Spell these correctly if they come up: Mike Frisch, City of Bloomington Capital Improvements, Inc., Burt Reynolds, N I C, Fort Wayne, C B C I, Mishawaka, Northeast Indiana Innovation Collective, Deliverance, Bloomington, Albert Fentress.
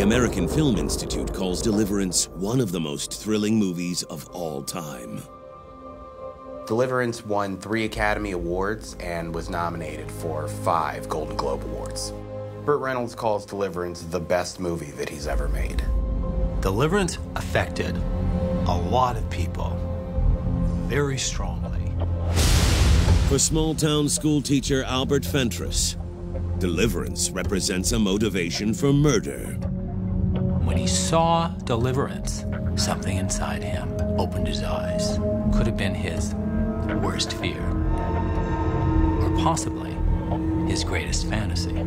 The American Film Institute calls Deliverance one of the most thrilling movies of all time. Deliverance won 3 Academy Awards and was nominated for 5 Golden Globe Awards. Burt Reynolds calls Deliverance the best movie that he's ever made. Deliverance affected a lot of people very strongly. For small-town school teacher Albert Fentress, Deliverance represents a motivation for murder. When he saw Deliverance, something inside him opened his eyes. Could have been his worst fear, or possibly his greatest fantasy.